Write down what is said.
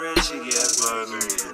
Richie gets money.